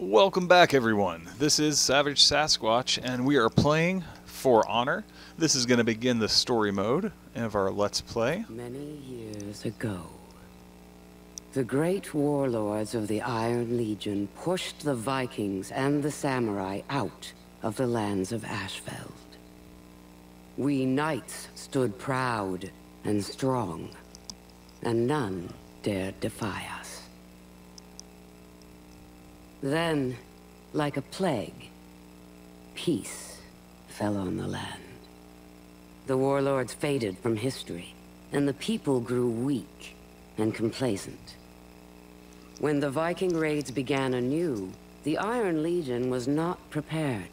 Welcome back, everyone. This is Savage Sasquatch, and we are playing For Honor. This is going to begin the story mode of our Let's Play. Many years ago, the great warlords of the Iron Legion pushed the Vikings and the Samurai out of the lands of Ashfeld. We Knights stood proud and strong, and none dared defy us. Then, like a plague, peace fell on the land. The warlords faded from history, and the people grew weak and complacent. When the Viking raids began anew, the Iron Legion was not prepared.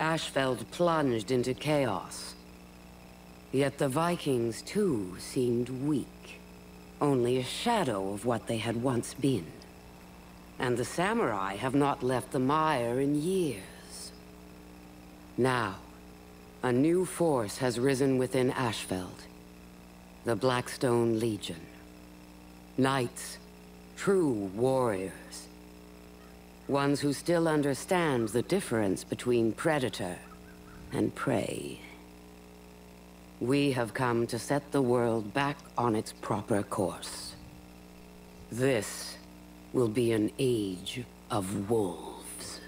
Ashfeld plunged into chaos. Yet the Vikings, too, seemed weak, only a shadow of what they had once been. And the Samurai have not left the mire in years. Now, a new force has risen within Ashfeld. The Blackstone Legion. Knights, true warriors. Ones who still understand the difference between predator and prey. We have come to set the world back on its proper course. This will be an age of wolves.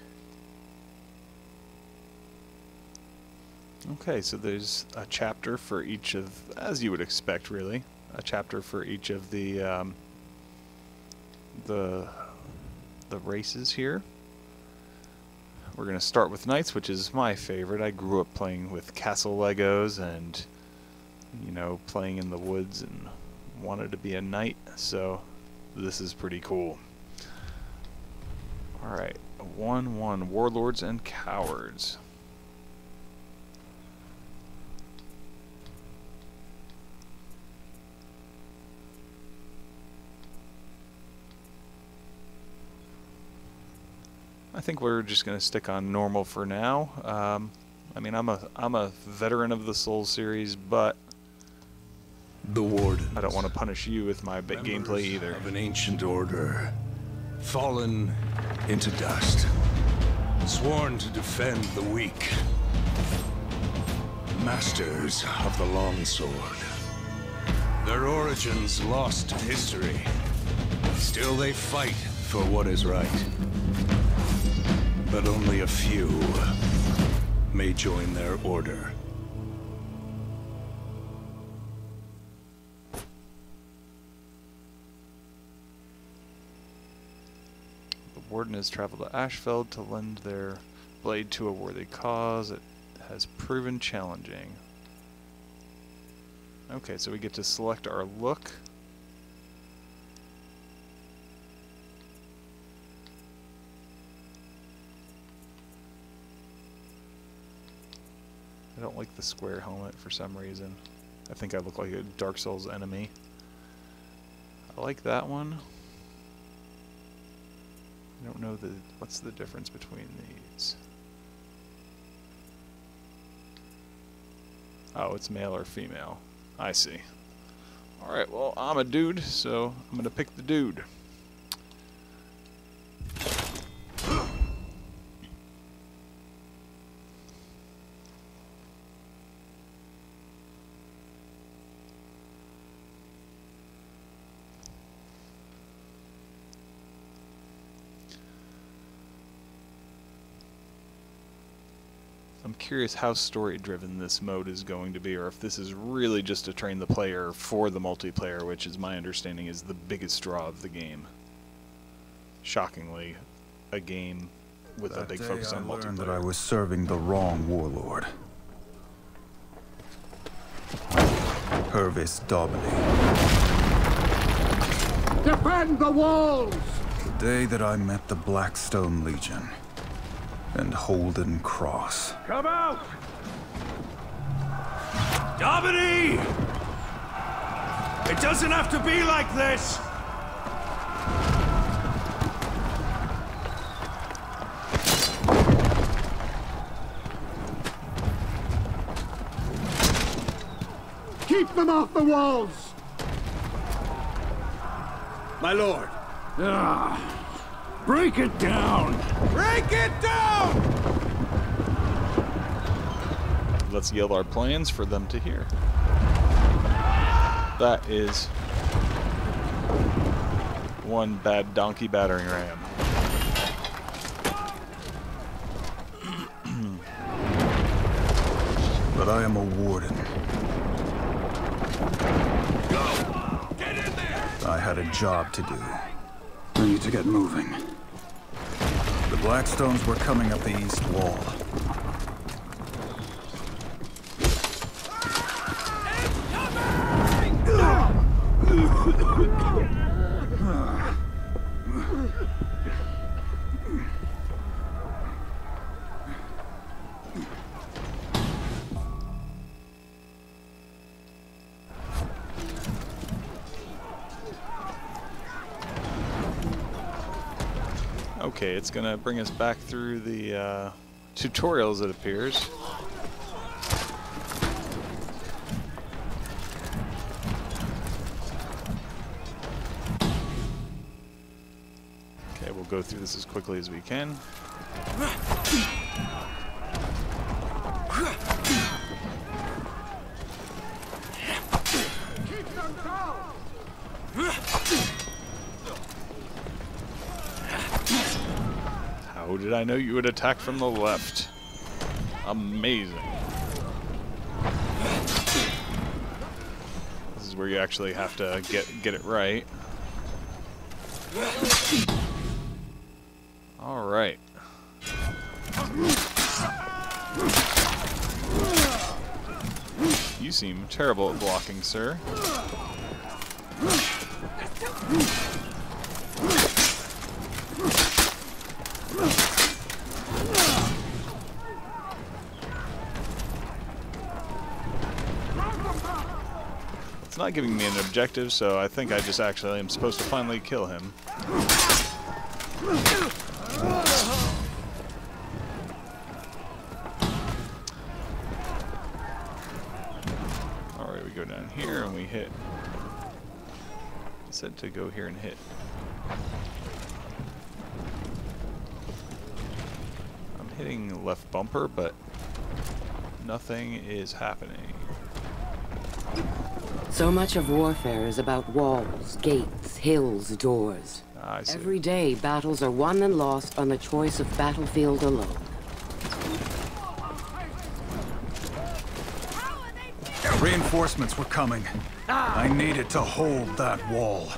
Okay, so there's a chapter for each of, as you would expect really, a chapter for each of the races here. We're going to start with Knights, which is my favorite. I grew up playing with castle Legos and, you know, playing in the woods and wanted to be a knight, so this is pretty cool. Alright, 1-1, warlords and cowards. I think we're just going to stick on normal for now. I mean, I'm a veteran of the Soul series, but the Warden. I don't want to punish you with my gameplay either. Of an ancient order, fallen into dust, sworn to defend the weak, masters of the longsword. Their origins lost to history. Still, they fight for what is right. But only a few may join their order. Warden has traveled to Ashfeld to lend their blade to a worthy cause. It has proven challenging. Okay, so we get to select our look. I don't like the square helmet for some reason. I think I look like a Dark Souls enemy. I like that one. I don't know what's the difference between these. Oh, it's male or female. I see. Alright, well, I'm a dude, so I'm going to pick the dude. I'm curious how story-driven this mode is going to be, or if this is really just to train the player for the multiplayer, which is my understanding is the biggest draw of the game. Shockingly, a game with a big focus on multiplayer. That I was serving the wrong warlord. Hervis Daubeny. Defend the walls! The day that I met the Blackstone Legion and Holden Cross. Come out! Dominic! It doesn't have to be like this! Keep them off the walls! My lord. Break it down! Break it down! Let's yell our plans for them to hear. That is one bad donkey battering ram. But I am a warden. Go! Get in there! I had a job to do. I need to get moving. The Blackstones were coming up the east wall. Okay, it's gonna bring us back through the tutorials, it appears. Okay, we'll go through this as quickly as we can. How did I know you would attack from the left? Amazing. This is where you actually have to get it right. All right. You seem terrible at blocking, sir. It's not giving me an objective, so I think I just actually am supposed to finally kill him. Alright, we go down here and we hit. I said to go here and hit. I'm hitting left bumper, but nothing is happening. So much of warfare is about walls, gates, hills, doors. Ah, I see. Every day, battles are won and lost on the choice of battlefield alone. Yeah, reinforcements were coming. Ah. I needed to hold that wall.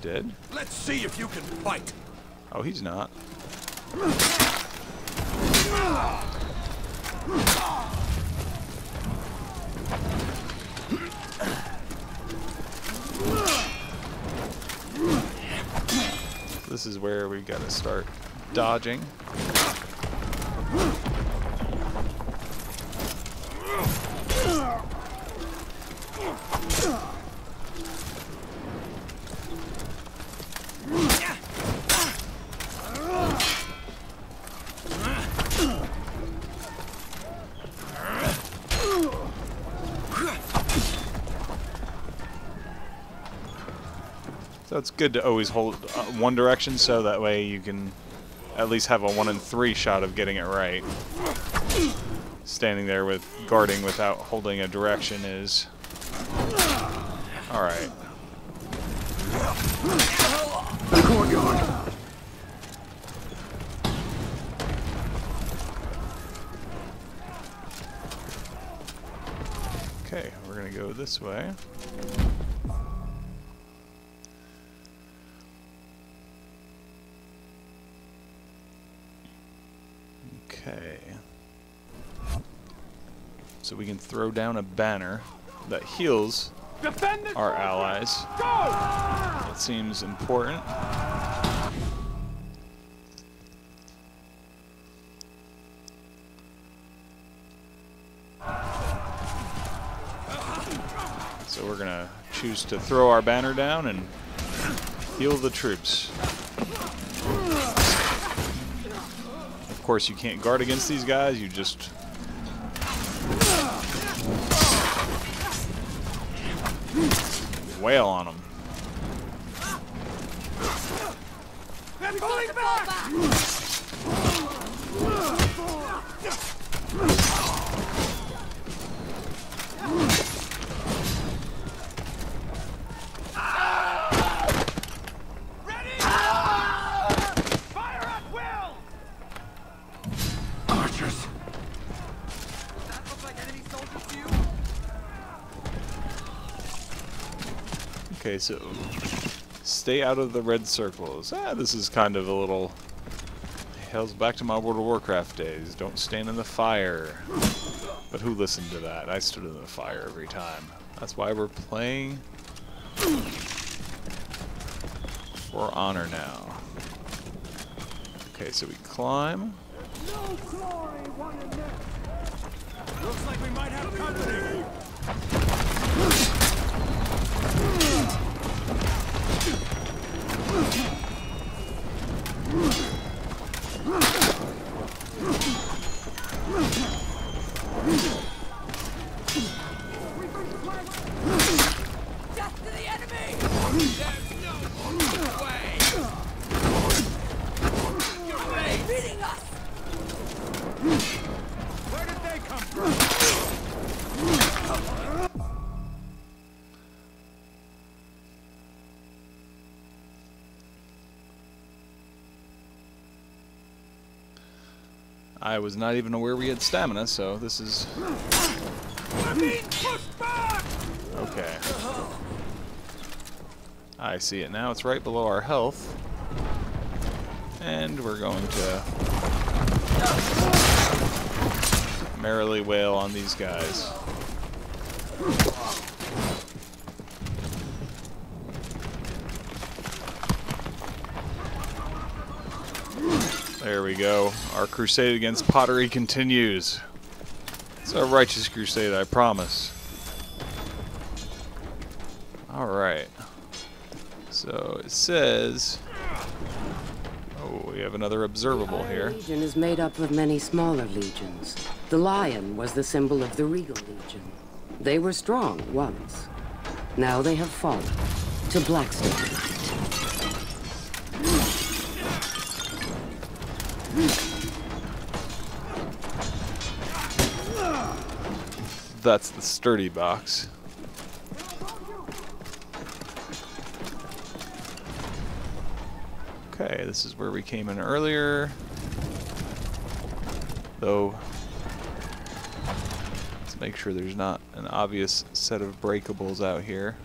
Dead. Let's see if you can fight. Oh, he's not. This is where we gotta start dodging. So it's good to always hold one direction, so that way you can at least have a 1 in 3 shot of getting it right. Standing there with guarding without holding a direction is... Alright. The courtyard! Okay, we're gonna go this way. Okay, so we can throw down a banner that heals our allies. Go! It seems important. So we're gonna choose to throw our banner down and Heal the troops. Of course, you can't guard against these guys. You just... wail on them. They're pulling back! Okay, so stay out of the red circles. Ah, this is kind of a little... Hell's back to my World of Warcraft days. Don't stand in the fire. But who listened to that? I stood in the fire every time. That's why we're playing For Honor now. Okay, so we climb. No glory, one and next. Looks like we might have company. Death to the enemy! There's no way! You're beating us! Where did they come from? I was not even aware we had stamina, so this is... okay. I see it now. It's right below our health. And we're going to... merrily wail on these guys. There we go. Our crusade against pottery continues. It's a righteous crusade, I promise. Alright. So it says... oh, we have another observable here. The Iron Legion is made up of many smaller legions. The lion was the symbol of the Regal Legion. They were strong once. Now they have fallen to Blackstone. That's the sturdy box. Okay, this is where we came in earlier. Though, let's make sure there's not an obvious set of breakables out here.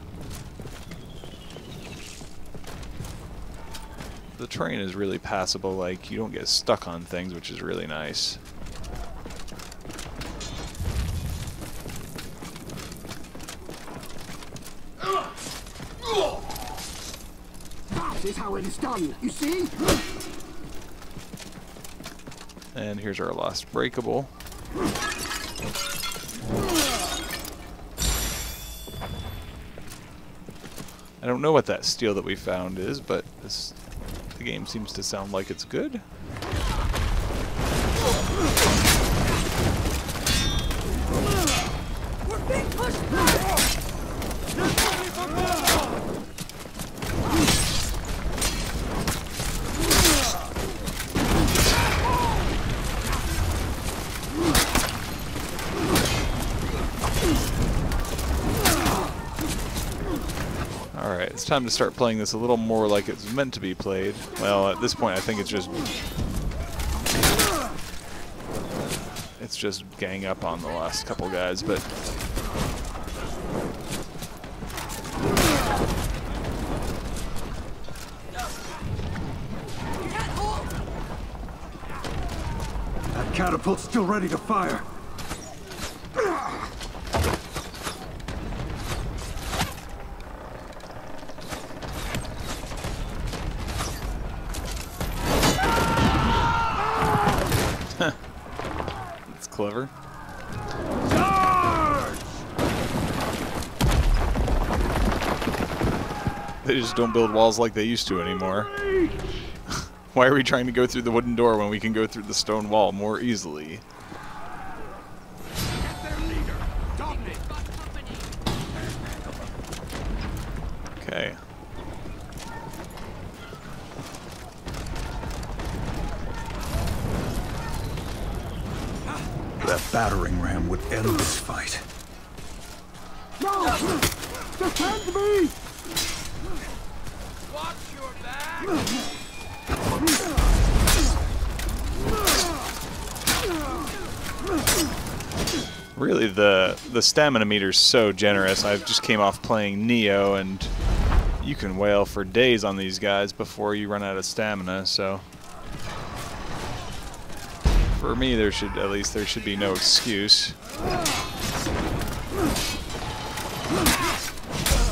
The terrain is really passable, like you don't get stuck on things, which is really nice. That is how it is done, you see? And here's our last breakable. I don't know what that steel that we found is, but this... the game seems to sound like it's good. We're being pushed back. Alright, it's time to start playing this a little more like it's meant to be played. Well, at this point I think it's just... it's just gang up on the last couple guys, but... that catapult's still ready to fire! Clever. Charge! They just don't build walls like they used to anymore. Why are we trying to go through the wooden door when we can go through the stone wall more easily? Okay. That battering ram would end this fight. No! Defend me! Watch your back! Really, the stamina meter's so generous. I just came off playing Neo, and you can wail for days on these guys before you run out of stamina, so... For me, there should, at least, there should be no excuse.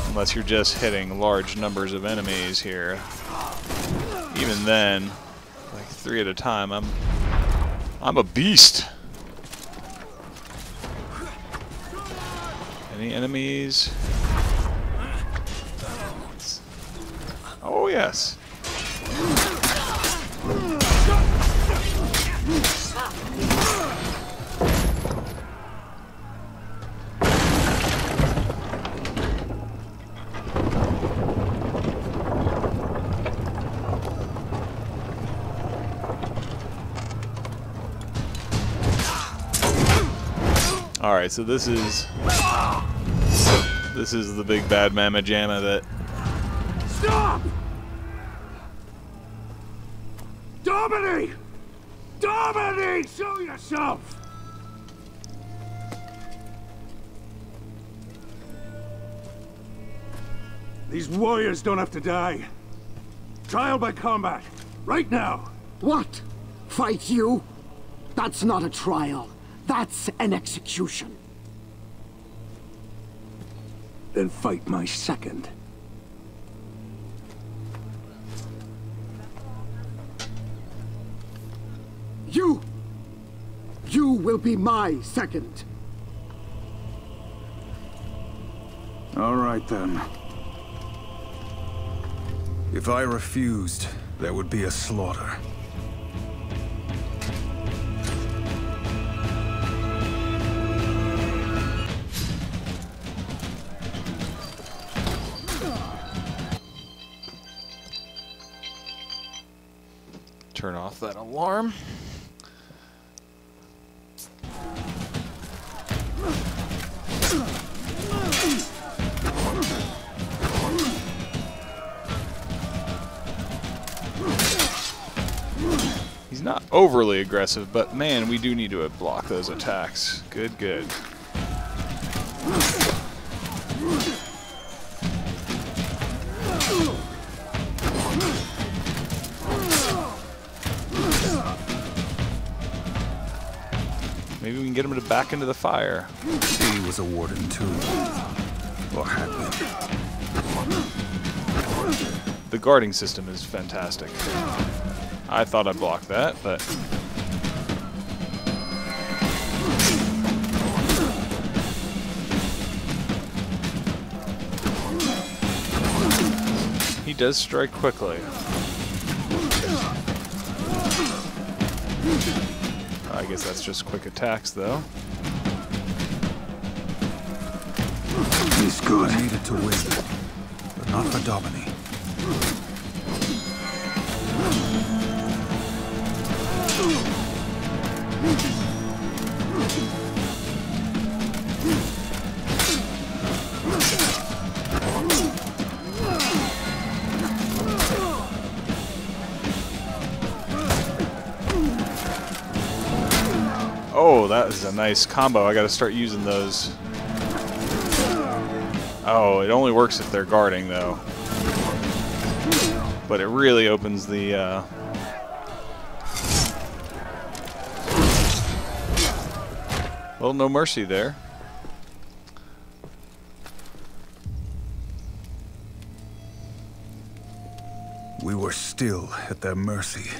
Unless you're just hitting large numbers of enemies here. Even then, like 3 at a time, I'm a beast! Any enemies? Oh yes! Alright, so this is the big bad mamma jamma that... Stop! Dominic! Dominic! Show yourself! These warriors don't have to die. Trial by combat. Right now. What? Fight you? That's not a trial. That's an execution. Then fight my second. You! You will be my second. All right, then. If I refused, there would be a slaughter. Turn off that alarm. He's not overly aggressive, but man, we do need to block those attacks. Good, good. Maybe we can get him to back into the fire. He was a warden too. Or had been. The guarding system is fantastic. I thought I blocked that, but... He does strike quickly. I guess that's just quick attacks, though. He's good. I needed to win, but not for Daubeny. Oh, that is a nice combo. I gotta start using those. Oh, it only works if they're guarding, though. But it really opens the... Well, no mercy there. We were still at their mercy.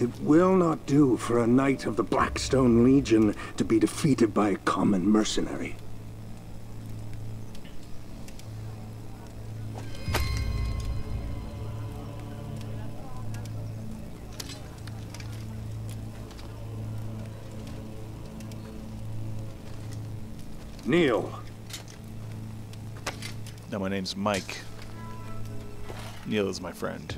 It will not do for a knight of the Blackstone Legion to be defeated by a common mercenary. Neil. No, my name's Mike. Neil is my friend.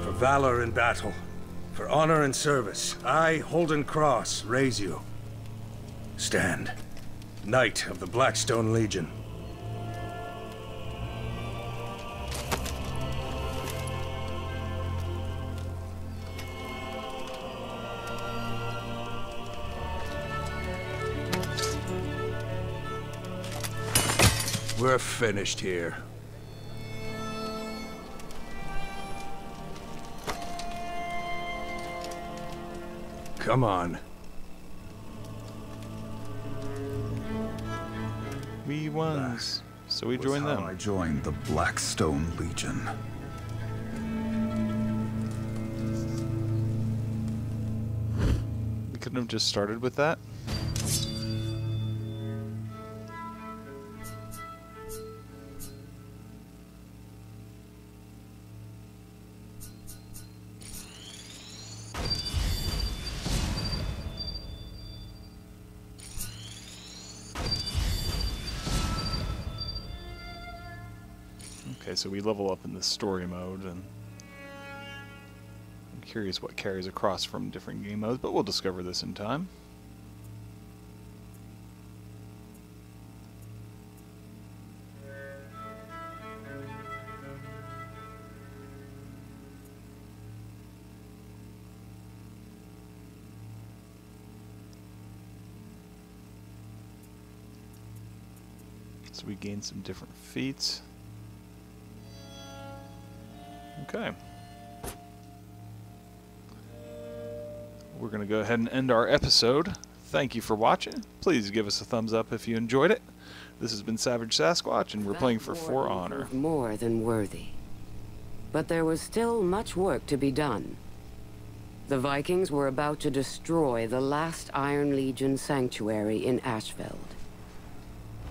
For valor in battle, for honor and service, I, Holden Cross, raise you. Stand, Knight of the Blackstone Legion. We're finished here. Come on. We won, so we joined them. I joined the Blackstone Legion. We couldn't have just started with that. So we level up in the story mode, and I'm curious what carries across from different game modes, but we'll discover this in time. So we gain some different feats. Okay. We're going to go ahead and end our episode. Thank you for watching. Please give us a thumbs up if you enjoyed it. This has been Savage Sasquatch, and we're playing For Honor. More than worthy. But there was still much work to be done. The Vikings were about to destroy the last Iron Legion sanctuary in Ashfeld.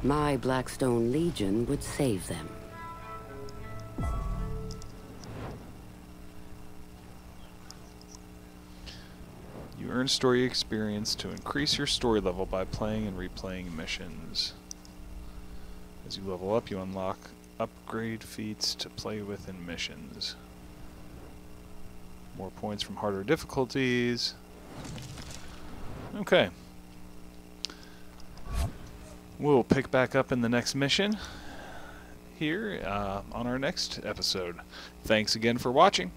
My Blackstone Legion would save them. Earn story experience to increase your story level by playing and replaying missions. As you level up, you unlock upgrade feats to play with in missions. More points from harder difficulties. Okay. We'll pick back up in the next mission here on our next episode. Thanks again for watching.